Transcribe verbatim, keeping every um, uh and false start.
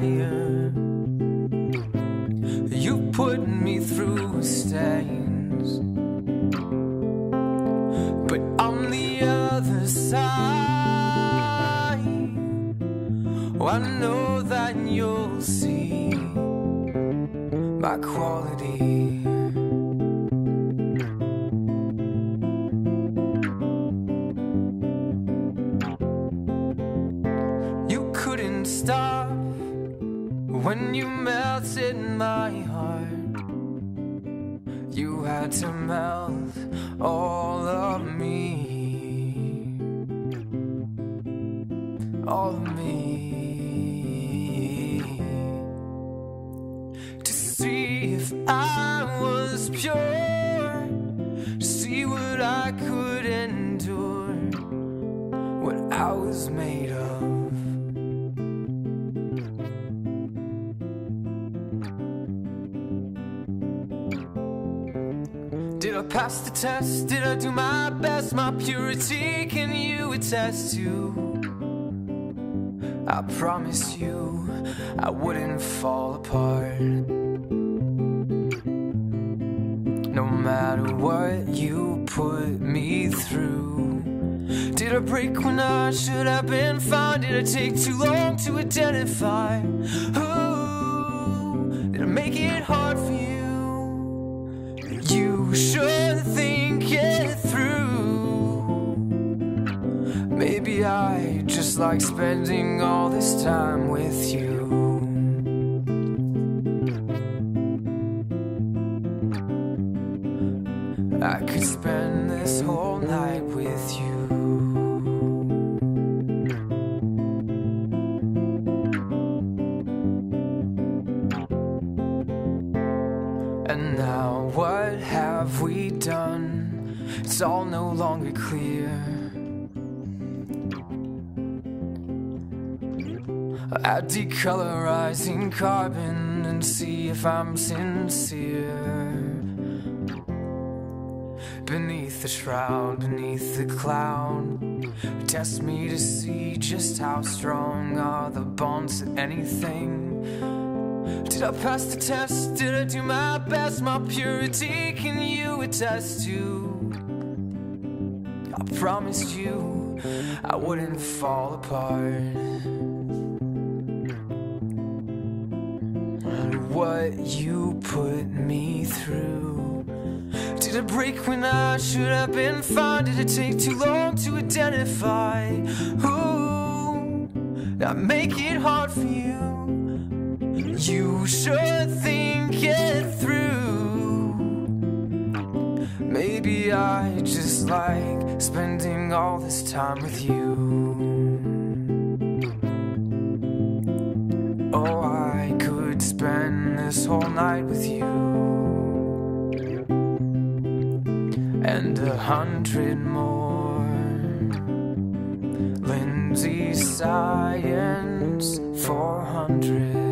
fire. You put me through stains, but on the other side, oh, I know that you'll see my quality. Stop when you melted my heart. You had to melt all of me, all of me, to see if I was pure, to see what I could endure, what I was made of. Did I pass the test? Did I do my best? My purity, can you attest to? I promise you, I wouldn't fall apart. No matter what you put me through. Did I break when I should have been fine? Did I take too long to identify? Ooh, did I make it hard for you? You should think it through. Maybe I just like spending all this time with you. I could spend this whole night with you. And now what have we done? It's all no longer clear. Add decolorizing carbon and see if I'm sincere. Beneath the shroud, beneath the cloud, test me to see just how strong are the bonds to anything. Did I pass the test? Did I do my best? My purity, can you attest to? I promised you I wouldn't fall apart. And what you put me through. Did I break when I should have been fine? Did it take too long to identify? Ooh, now make it hard for you. You should think it through. Maybe I just like spending all this time with you. Oh, I could spend this whole night with you. And a hundred more Lindsay Science four hundred.